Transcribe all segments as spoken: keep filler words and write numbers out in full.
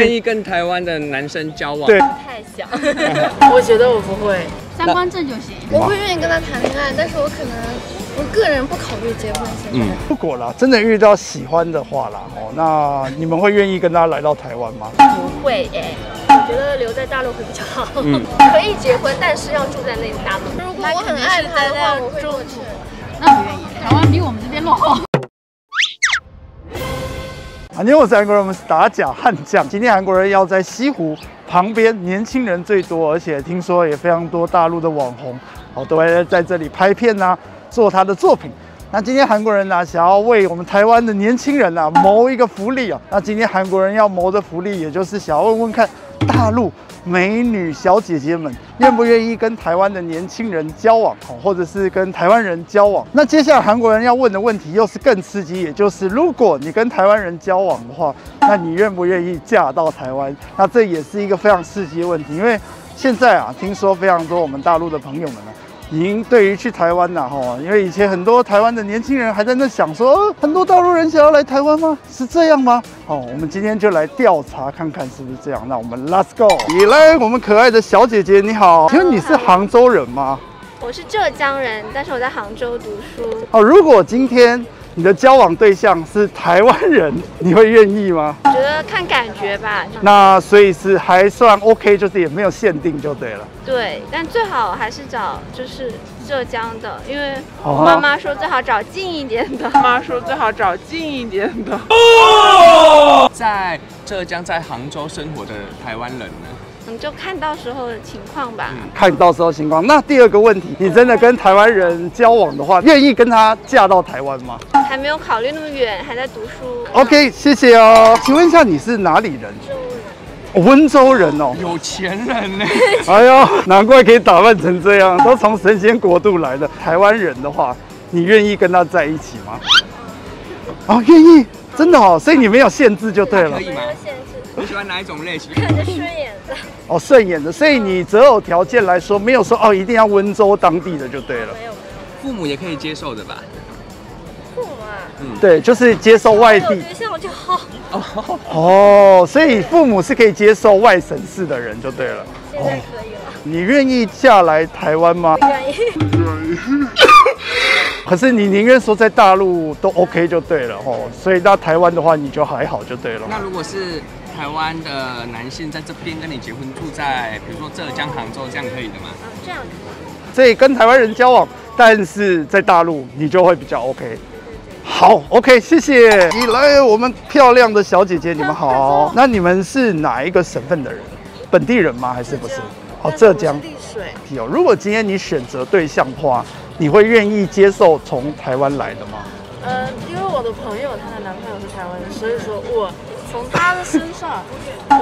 愿意跟台湾的男生交往？对，太小。我觉得我不会，三观正就行。我会愿意跟他谈恋爱，但是我可能。 我个人不考虑结婚，现在。嗯，如果啦，真的遇到喜欢的话啦，哦，那你们会愿意跟他来到台湾吗？不会哎、欸，我觉得留在大陆会比较好。嗯，可以结婚，但是要住在那里大陆。如果我很爱他的话，我会过去。那不愿意，台湾比我们这边落后。 今天我是韩国人，我们是打假悍将。今天韩国人要在西湖旁边，年轻人最多，而且听说也非常多大陆的网红，好都会在这里拍片呐、啊，做他的作品。那今天韩国人呢、啊，想要为我们台湾的年轻人啊谋一个福利啊。那今天韩国人要谋的福利，也就是想要问问看，大陆美女小姐姐们愿不愿意跟台湾的年轻人交往，或者是跟台湾人交往？那接下来韩国人要问的问题又是更刺激，也就是如果你跟台湾人交往的话，那你愿不愿意嫁到台湾？那这也是一个非常刺激的问题，因为现在啊，听说非常多我们大陆的朋友们呢、啊。 已经对于去台湾呐，吼，因为以前很多台湾的年轻人还在那想说，呃、很多大陆人想要来台湾吗？是这样吗？哦，我们今天就来调查看看是不是这样。那我们 let's go！ 你来，我们可爱的小姐姐你好，请问你是杭州人吗？我是浙江人，但是我在杭州读书。哦，如果今天你的交往对象是台湾人，你会愿意吗？我觉得看感觉吧。那所以是还算 OK， 就是也没有限定就对了。 对，但最好还是找就是浙江的，因为我妈妈说最好找近一点的。妈妈说最好找近一点的。哦、在浙江、在杭州生活的台湾人呢？你就看到时候的情况吧。嗯、看到时候情况。那第二个问题，你真的跟台湾人交往的话，愿意跟他嫁到台湾吗？还没有考虑那么远，还在读书。OK， 谢谢哦。请问一下，你是哪里人？ 温州人哦，有钱人呢！哎呦，难怪可以打扮成这样，都从神仙国度来的。台湾人的话，你愿意跟他在一起吗？哦，愿意，真的哦，所以你没有限制就对了。可以吗？限制。你喜欢哪一种类型？看着顺眼的。哦，顺眼的，所以你择偶条件来说，没有说哦，一定要温州当地的就对了。没有。父母也可以接受的吧？父母啊。嗯，对，就是接受外地。有对象就好。 哦，所以父母是可以接受外省市的人就对了。现在可以了。哦、你愿意嫁来台湾吗？不愿意。不愿意。可是你宁愿说在大陆都 OK 就对了哦，所以到台湾的话你就还好就对了。那如果是台湾的男性在这边跟你结婚，住在比如说浙江、杭州这样可以的吗？啊，这样可以。所以跟台湾人交往，但是在大陆你就会比较 OK。 好 ，OK， 谢谢。你来，我们漂亮的小姐姐，你们好。那你们是哪一个省份的人？本地人吗？还是不是？哦，浙江。丽水。有，如果今天你选择对象的话，你会愿意接受从台湾来的吗？呃，因为我的朋友她的男朋友是台湾人，所以说我从她的身上，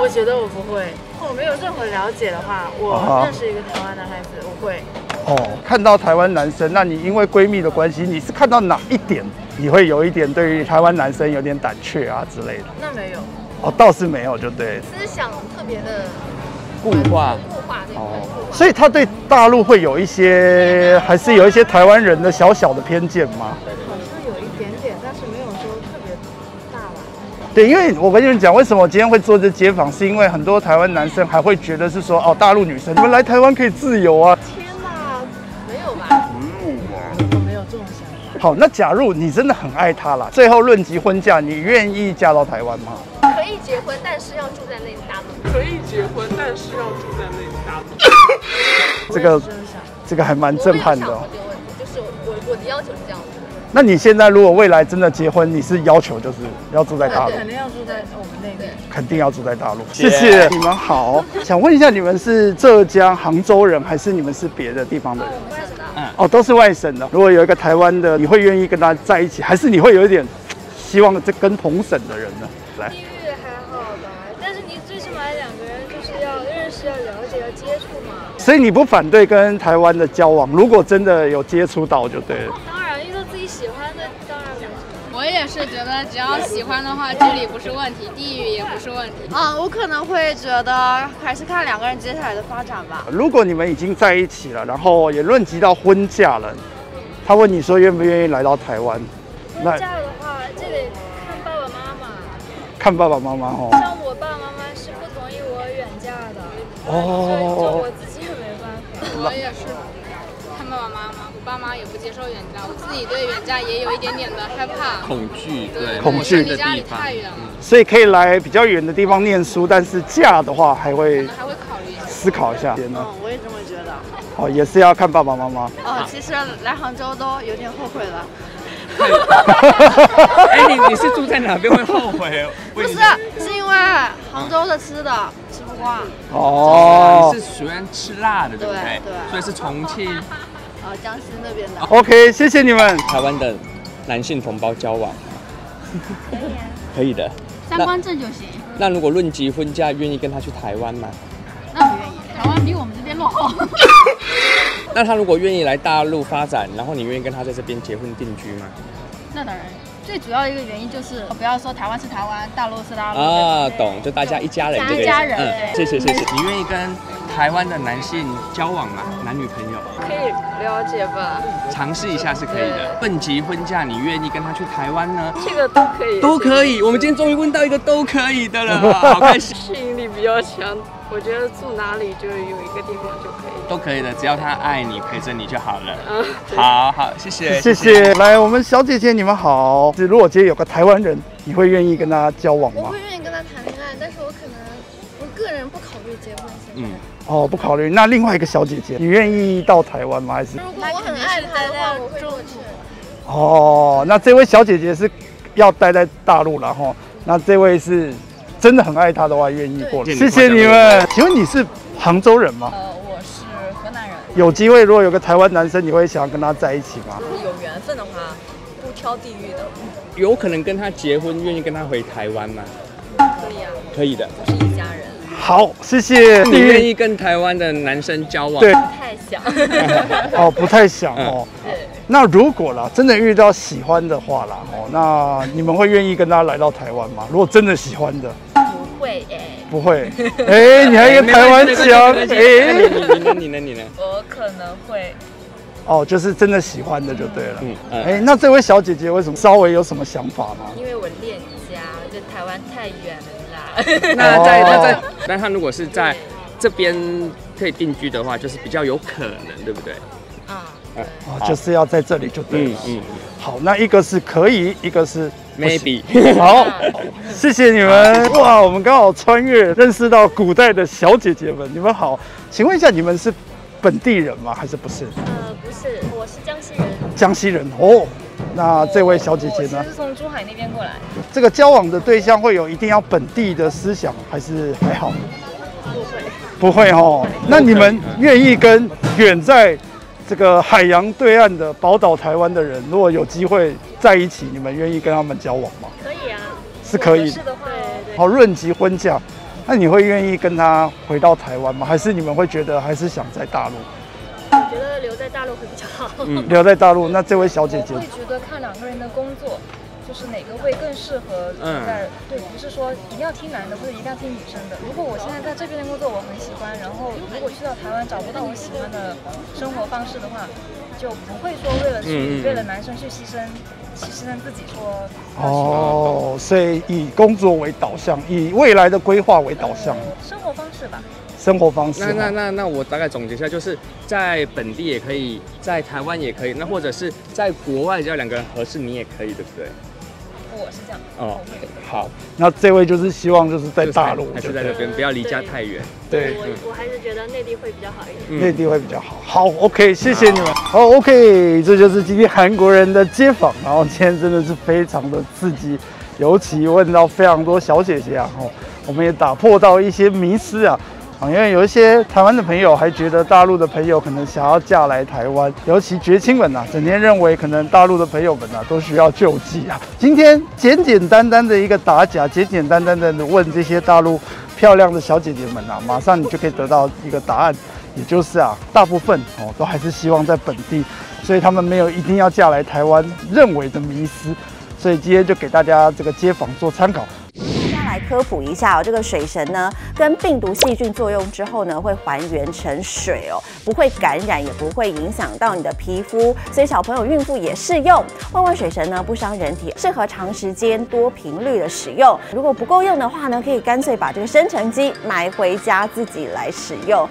我觉得我不会。我没有任何了解的话，我认识一个台湾男孩子，我会。 哦，看到台湾男生，那你因为闺蜜的关系，你是看到哪一点，你会有一点对于台湾男生有点胆怯啊之类的？那没有，哦，倒是没有，就对。思想特别的固化，固化那种。哦，所以他对大陆会有一些，还是有一些台湾人的小小的偏见吗？好像有一点点，但是没有说特别大吧。对，因为我跟你们讲，为什么我今天会做这街访，是因为很多台湾男生还会觉得是说，哦，大陆女生你们来台湾可以自由啊。 好，那假如你真的很爱他啦，最后论及婚嫁，你愿意嫁到台湾吗？可以结婚，但是要住在那里大陆。可以结婚，但是要住在那里大陆。这个这个还蛮震撼的哦。就是我我的要求是这样子。那你现在如果未来真的结婚，你是要求就是要住在大陆？肯定要住在我们那边。肯定要住在大陆。谢谢你们好，想问一下，你们是浙江杭州人，还是你们是别的地方的人？ 哦，都是外省的。如果有一个台湾的，你会愿意跟他在一起，还是你会有一点希望这跟同省的人呢？来，地域还好吧，但是你最起码两个人就是要认识、要了解、要接触嘛。所以你不反对跟台湾的交往，如果真的有接触到就对了。当然，遇到自己喜欢的，当然了。我也是觉得，只要喜欢的话，距离不是问题，地域也不是问题。嗯，我可能会觉得还是看两个人接下来的发展吧。如果你们已经在一起了，然后也论及到婚嫁了，他问你说愿不愿意来到台湾？婚嫁的话，这得看爸爸妈妈。看爸爸妈妈哦。像我爸爸妈妈是哦，我自己也没办法，我也是。看爸爸妈妈，我爸妈也不接受远嫁，我自己对远嫁也有一点点的害怕、恐惧，对，恐惧的地方。所以可以来比较远的地方念书，但是嫁的话还会还会考虑思考一下。嗯，我也这么觉得。哦，也是要看爸爸妈妈。哦，其实来杭州都有点后悔了。 哎，你你是住在哪边会后悔？不是，是因为杭州的吃的吃不惯。哦，你是喜欢吃辣的，对不对？对，所以是重庆，呃，江西那边的。OK， 谢谢你们。台湾的男性同胞交往，可以的，三观正就行。那如果论及婚嫁，愿意跟他去台湾吗？那不愿意，台湾比我们这边落后。那他如果愿意来大陆发展，然后你愿意跟他在这边结婚定居吗？ 那当然，最主要的一个原因就是不要说台湾是台湾，大陆是大陆啊，懂？就大家一家人，一家人。嗯，谢谢谢谢。你愿意跟台湾的男性交往吗？男女朋友？可以了解吧？尝试一下是可以的。论及婚嫁，你愿意跟他去台湾呢？这个都可以，都可以。我们今天终于问到一个都可以的了，好开心。适应力比较强，我觉得住哪里就是有一个地方就可以。 都可以的，只要他爱你，陪着你就好了。嗯，好好，谢谢，谢谢。来，我们小姐姐，你们好。如果今天有个台湾人，你会愿意跟他交往吗？我会愿意跟他谈恋爱，但是我可能我个人不考虑结婚。嗯，哦，不考虑。那另外一个小姐姐，你愿意到台湾吗？还是如果我很爱他的话，我会过去。哦，那这位小姐姐是要待在大陆然后，那这位是真的很爱他的话，愿意过来。谢谢你们。请问你是杭州人吗？ 有机会，如果有个台湾男生，你会想跟他在一起吗？有缘分的话，不挑地域的。有可能跟他结婚，愿意跟他回台湾吗？可以啊，可以的。我是一家人。好，谢谢。你愿意跟台湾的男生交往？对，不太想。哦，不太想哦。嗯、那如果啦，真的遇到喜欢的话啦，哦，那你们会愿意跟他来到台湾吗？如果真的喜欢的。 会哎，不会哎，你还跟台湾讲哎？你呢？你呢？你呢？我可能会。哦，就是真的喜欢的就对了。嗯，哎，那这位小姐姐为什么稍微有什么想法吗？因为我恋家，就台湾太远了啦。那在那在，那她如果是在这边可以定居的话，就是比较有可能，对不对？啊，哦，就是要在这里就对了。嗯，好，那一个是可以，一个是。 maybe 好，谢谢你们哇！我们刚好穿越，认识到古代的小姐姐们，你们好，请问一下，你们是本地人吗？还是不是？呃，不是，我是江西人。江西人哦，那这位小姐姐呢？我是从珠海那边过来。这个交往的对象会有一定要本地的思想，还是还好？不会，不会哦。那你们愿意跟远在？ 这个海洋对岸的宝岛台湾的人，如果有机会在一起，你们愿意跟他们交往吗？可以啊，是可以。是的话，对对。好，论及婚嫁，那你会愿意跟他回到台湾吗？还是你们会觉得还是想在大陆？我觉得留在大陆会比较好。嗯，留在大陆。那这位小姐姐，我会觉得看两个人的工作，就是哪个会更适合在。嗯。对，不是说一定要听男的，或者一定要听女生的。如果我现在在这边的工作我很喜欢，然后如果去到台湾找不到我喜欢的生活方式的话，就不会说为了去、嗯、为了男生去牺牲，牺牲自己说。哦，所以以工作为导向，以未来的规划为导向，呃、生活方式吧。生活方式。那那那那我大概总结一下，就是在本地也可以，在台湾也可以，那或者是在国外只要两个人合适，你也可以，对不对？ 我是这样哦，好，那这位就是希望就是在大陆，还是在那边，不要离家太远。对，我我还是觉得内地会比较好一点，内地会比较好。好 ，OK， 谢谢你们。好 ，OK， 这就是今天韩国人的街访，然后今天真的是非常的刺激，尤其问到非常多小姐姐啊，哦，我们也打破到一些迷思啊。 因为有一些台湾的朋友还觉得大陆的朋友可能想要嫁来台湾，尤其绝亲们呐、啊，整天认为可能大陆的朋友们呐、啊、都需要救济啊。今天简简单单的一个打假，简简单单的问这些大陆漂亮的小姐姐们啊，马上你就可以得到一个答案，也就是啊，大部分哦都还是希望在本地，所以他们没有一定要嫁来台湾认为的迷思，所以今天就给大家这个街访做参考。科普一下哦，这个水神呢跟病毒细菌作用之后呢，会还原成水哦，不会感染，也不会影响到你的皮肤，所以小朋友、孕妇也适用。万万水神呢不伤人体，适合长时间、多频率的使用。如果不够用的话呢，可以干脆把这个生成机买回家自己来使用。